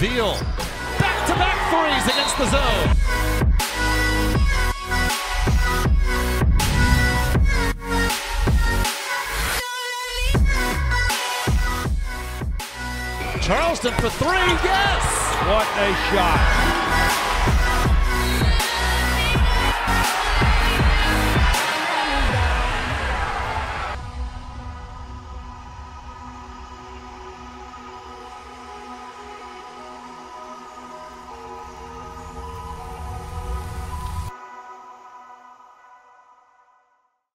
Veal. Back-to-back threes against the zone. Charleston for three, yes! What a shot.